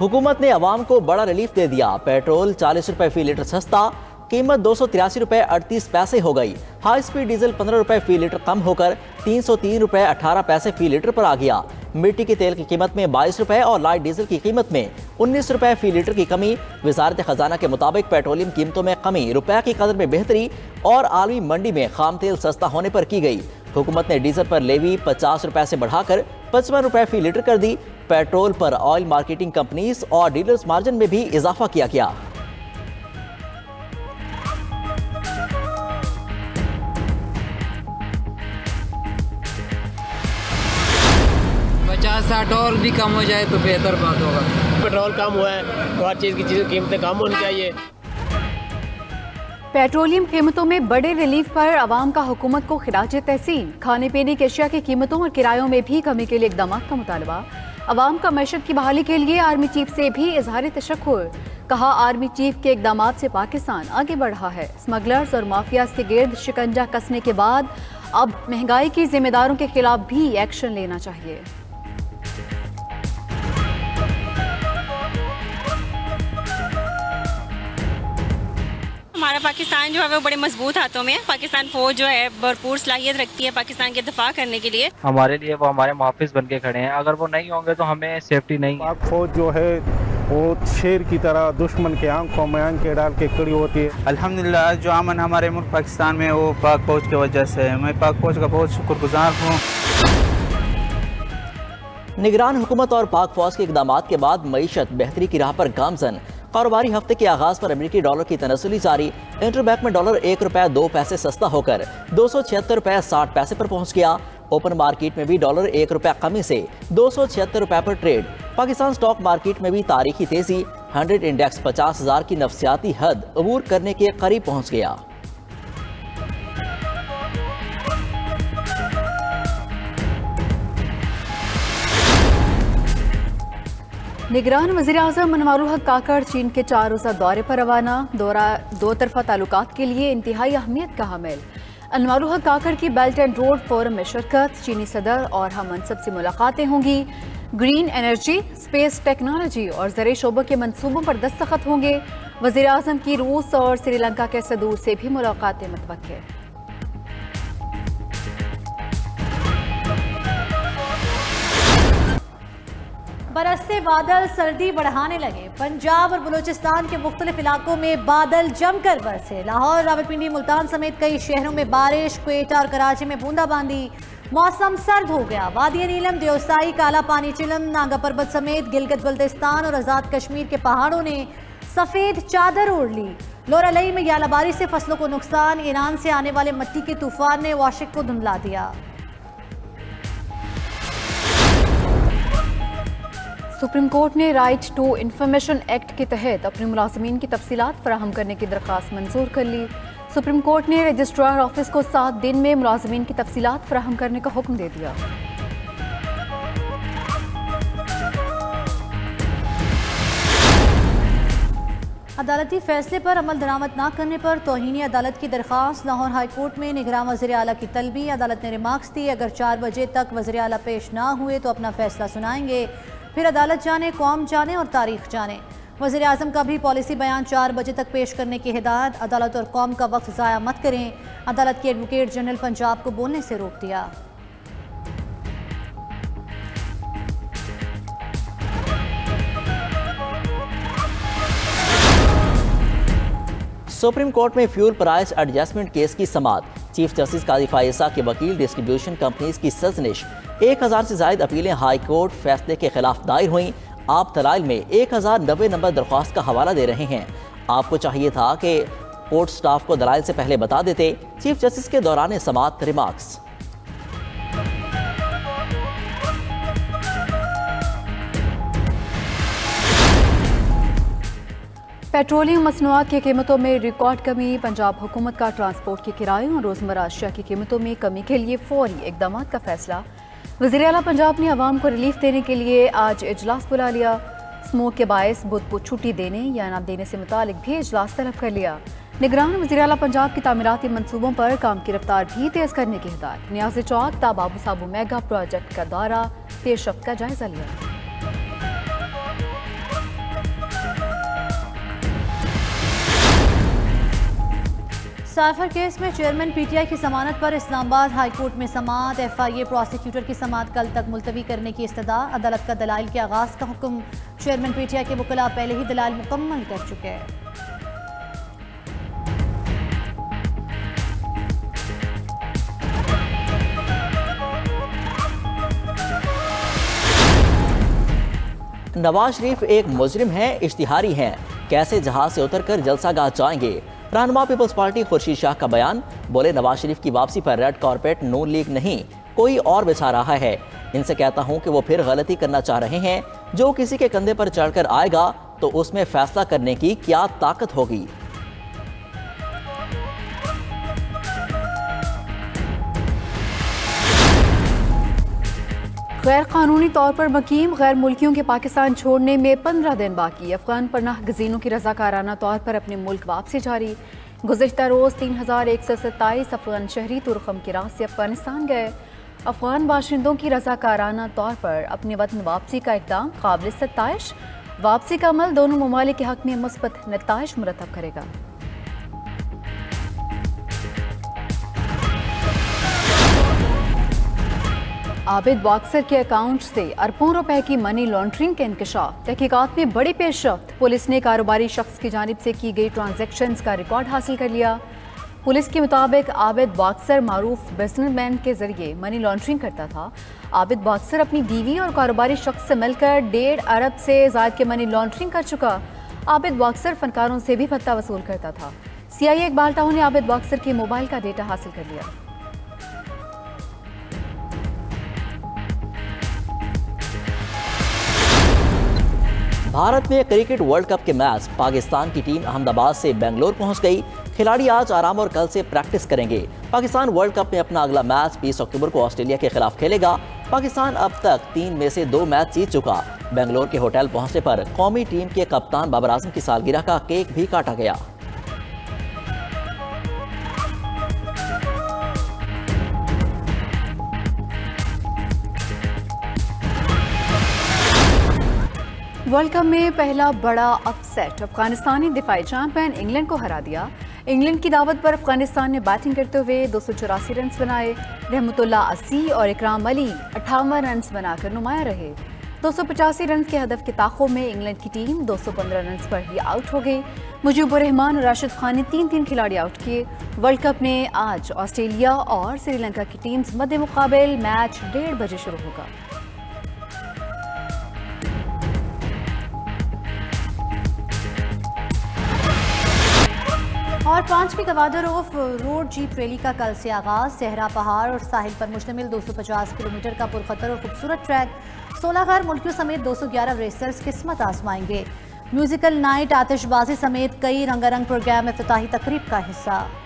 हुकूमत ने आवाम को बड़ा रिलीफ दे दिया। पेट्रोल 40 रुपये फी लीटर सस्ता, कीमत 283 रुपये 38 पैसे हो गई। हाई स्पीड डीजल 15 रुपये फी लीटर कम होकर 303 रुपये 18 पैसे फी लीटर पर आ गया। मिट्टी के तेल की कीमत में 22 रुपये और लाइट डीजल की कीमत में 19 रुपये फी लीटर की कमी। वजारत खजाना के मुताबिक पेट्रोलियम कीमतों में कमी, रुपये की कदर में बेहतरी और आलमी मंडी में खाम तेल सस्ता होने पर की गई। हुकूमत ने डीजल पर लेवी 50 रुपये से बढ़ाकर 55 रुपये फी लीटर कर दी। पेट्रोल पर ऑयल मार्केटिंग कंपनीज और डीलर्स मार्जिन में भी इजाफा किया गया। और भी कम हो जाए तो बेहतर बात होगा। पेट्रोल कम हुआ है तो हर चीज़ की कीमतें कम होनी चाहिए। पेट्रोलियम कीमतों में बड़े रिलीफ पर आवाम का हुकूमत को खिराजे तहसीन। खाने पीने की अशिया की कीमतों और किरायों में भी कमी के लिए इकदाम का मुतालबा। आवाम का मैशत की बहाली के लिए आर्मी चीफ से भी इजहार तशक्कुर। कहा आर्मी चीफ के इकदाम से पाकिस्तान आगे बढ़ रहा है। स्मगलर्स और माफियाज के गिर्द शिकंजा कसने के बाद अब महंगाई के जिम्मेदारों के खिलाफ भी एक्शन लेना चाहिए। हमारा पाकिस्तान जो है वो बड़े मजबूत हाथों में है। पाकिस्तान फौज जो है भरपूर सलाहियत रखती है पाकिस्तान के दफा करने के लिए। हमारे लिए वो हमारे मुहाफिज बन के खड़े हैं, अगर वो नहीं होंगे तो हमें सेफ्टी नहीं है। फौज जो है वो शेर की तरह दुश्मन के आंखों में आंखें डाल के खड़ी होती है। अल्हम्दुलिल्लाह जो अमन हमारे मुल्क पाकिस्तान में वो पाक फौज की वजह से है। मैं पाक फौज का बहुत शुक्रगुजार हूँ। निगरान हुकूमत और पाक फौज के इकदाम के बाद मईशत बेहतरी की राह पर गामजन। कारोबारी हफ्ते के आगाज़ पर अमेरिकी डॉलर की तनसुली जारी। इंटरबैंक में डॉलर 1 रुपये 2 पैसे सस्ता होकर 276 रुपये 60 पैसे पर पहुंच गया। ओपन मार्केट में भी डॉलर 1 रुपये कमी से 276 रुपये पर ट्रेड। पाकिस्तान स्टॉक मार्केट में भी तारीखी तेजी। 100 इंडेक्स 50,000 की नफसियाती हद अबूर करने के करीब पहुँच गया। निगरान वज़ीर आज़म अनवर उल हक़ काकड़ चीन के 4 रोज़ा दौरे पर रवाना। दौरा 2 तरफ़ा ताल्लुकात के लिए इंतहाई अहमियत का हामिल। अनवर उल हक़ काकड़ की बेल्ट एंड रोड फोरम में शिरकत। चीनी सदर और हम मनसब से मुलाकातें होंगी। ग्रीन एनर्जी, स्पेस टेक्नोलॉजी और ज़रिए शोबों के मनसूबों पर दस्तखत होंगे। वज़ीर आज़म की रूस और श्रीलंका के सदूर से भी मुलाकातें मुतवक्किल। बरसते बादल सर्दी बढ़ाने लगे। पंजाब और बलूचिस्तान के मुख्तलिफ इलाकों में बादल जमकर बरसे। लाहौर, रावलपिंडी, मुल्तान समेत कई शहरों में बारिश। क्वेटा और कराची में बूंदाबांदी। मौसम सर्द हो गया। वादिया नीलम, देवसाई, काला पानी चिलम, नागा पर्बत समेत गिलगित बल्तिस्तान और आज़ाद कश्मीर के पहाड़ों ने सफ़ेद चादर ओढ़ ली। लोरालई में यालाबारी से फसलों को नुकसान। ईरान से आने वाले मिट्टी के तूफान ने वाशिक को धुंधला दिया। सुप्रीम कोर्ट ने राइट टू इंफॉर्मेशन एक्ट के तहत अपने मुलाजमीन की तफसीलात फराहम करने की दरख्वास्त मंजूर कर ली। सुप्रीम कोर्ट ने रजिस्ट्रार ऑफिस को 7 दिन में मुलाजमीन की तफसीलात फराहम करने का हुक्म दे दिया। अदालती फैसले पर अमल दरामद ना करने पर तौहीन अदालत की दरख्वास्त। लाहौर हाई कोर्ट में निगरान वज़ीर आला की तलबी। अदालत ने रिमार्क्स दी, अगर 4 बजे तक वज़ीर आला पेश ना हुए तो अपना फैसला सुनाएंगे। फिर अदालत जाने, कौम जाने और तारीख जाने। वज़ीर आज़म का भी पॉलिसी बयान 4 बजे तक पेश करने की हिदायत। अदालत और कौम का वक्त ज़ाया मत करें। अदालत के एडवोकेट जनरल पंजाब को बोलने से रोक दिया। सुप्रीम कोर्ट में फ्यूल प्राइस एडजस्टमेंट केस की समाअत। चीफ जस्टिस काजी फैज़ ईसा के वकील डिस्ट्रीब्यूशन कंपनीज की सजनिश। 1000 से ज्यादा अपीलें हाई कोर्ट फैसले के खिलाफ दायर हुईं। आप तलाल में 1090 नंबर दरख्वास्त का हवाला दे रहे हैं। आपको चाहिए था कि कोर्ट स्टाफ को दलाल से पहले बता देते। चीफ जस्टिस के दौरान समाअत रिमार्क्स। पेट्रोलियम मसनूआत की कीमतों में रिकॉर्ड कमी। पंजाब हुकूमत का ट्रांसपोर्ट के किरायों और रोज़मर्रा अशिया की कीमतों में कमी के लिए फौरी इकदाम का फैसला। वज़ीर आला पंजाब ने आवाम को रिलीफ देने के लिए आज इजलास बुला लिया। स्मोक के बायस बुध को छुट्टी देने या इनाम देने से मुतालिक भी इजलास तलब कर लिया। निगरान वज़ीर आला पंजाब की तामीराती मनसूबों पर काम की रफ्तार भी तेज़ करने की हिदायत। न्याज चौक ताबाबू साबू मेगा प्रोजेक्ट का दौरा। पेशरफ का जायजा लिया। मुसाफिर केस में चेयरमैन पीटीआई की जमानत पर इस्लामाबाद हाई कोर्ट में समात। एफआईए प्रोसिक्यूटर की समात कल तक मुलतवी करने की इस्तदा। अदालत का दलाइल के आगाज का हुक्म। चेयरमैन पीटीआई के वकील पहले ही दलाइल मुकम्मल कर चुके हैं। नवाज शरीफ एक मुजरिम हैं, इश्तिहारी हैं, कैसे जहाज से उतरकर जलसागाह जाएंगे। रहनुमा पीपल्स पार्टी खुर्शीद शाह का बयान। बोले नवाज शरीफ की वापसी पर रेड कॉर्पेट नून लीग नहीं कोई और बिछा रहा है। इनसे कहता हूं कि वो फिर गलती करना चाह रहे हैं। जो किसी के कंधे पर चढ़कर आएगा तो उसमें फैसला करने की क्या ताकत होगी। गैर कानूनी तौर पर मुकीम गैर मुल्कियों के पाकिस्तान छोड़ने में 15 दिन बाकी। अफगान पनाह गज़ीनों की रजाकाराना तौर पर अपने मुल्क वापसी जारी। गुज़श्ता रोज़ 3127 अफगान शहरी तुर्कम के रास्ते अफगानिस्तान गए। अफगान बाशिंदों की रजाकाराना तौर पर अपने वतन वापसी का इकदाम काबिल सताइश। वापसी का अमल दोनों ममालिक के हक में मुस्बत नताइज मुरतब करेगा। आबिद बॉक्सर के अकाउंट से अरबों रुपए की मनी लॉन्ड्रिंग के इंकशाफ। तहकीकात में बड़ी पेशरफ्त। पुलिस ने कारोबारी शख्स की जानिब से की गई ट्रांजैक्शंस का रिकॉर्ड हासिल कर लिया। पुलिस के मुताबिक आबिद बॉक्सर मारूफ बिजनेसमैन के जरिए मनी लॉन्ड्रिंग करता था। आबिद बॉक्सर अपनी बीवी और कारोबारी शख्स से मिलकर 1.5 अरब से ज़ायद के मनी लॉन्ड्रिंग कर चुका। आबिद बॉक्सर फनकारों से भी भत्ता वसूल करता था। CIA इकबाल टाऊ ने आबिद बॉक्सर के मोबाइल का डेटा हासिल कर लिया। भारत में क्रिकेट वर्ल्ड कप के मैच पाकिस्तान की टीम अहमदाबाद से बेंगलोर पहुंच गई। खिलाड़ी आज आराम और कल से प्रैक्टिस करेंगे। पाकिस्तान वर्ल्ड कप में अपना अगला मैच 20 अक्टूबर को ऑस्ट्रेलिया के खिलाफ खेलेगा। पाकिस्तान अब तक 3 में से 2 मैच जीत चुका। बेंगलोर के होटल पहुंचने पर कौमी टीम के कप्तान बाबर आजम की सालगिरह का केक भी काटा गया। वर्ल्ड कप में पहला बड़ा अपसेट। अफगानिस्तानी दिफाई चैंपियन इंग्लैंड को हरा दिया। इंग्लैंड की दावत पर अफगानिस्तान ने बैटिंग करते हुए 284 रन बनाए। रहमतुल्ला अस्सी और इकराम अली 58 रन बनाकर नुमाया रहे। 285 रन के हदफ के ताक़ोब में इंग्लैंड की टीम 215 रन पर ही आउट हो गई। मुजीब रहमान और राशिद खान ने 3-3 खिलाड़ी आउट किए। वर्ल्ड कप में आज ऑस्ट्रेलिया और श्रीलंका की टीम्स मध्य मुकाबल। मैच 1:30 बजे शुरू होगा। और 5वीं ग्वादर रोड जीप रैली का कल से आगाज़। सहरा पहाड़ और साहिल पर मुश्तमिल 250 किलोमीटर का पुरखतर और खूबसूरत ट्रैक। 16 गैर मुल्कियों समेत 211 रेसर्स किस्मत आजमाएंगे। म्यूजिकल नाइट, आतिशबाजी समेत कई रंगारंग प्रोग्राम इफ्तिताही तकरीब का हिस्सा।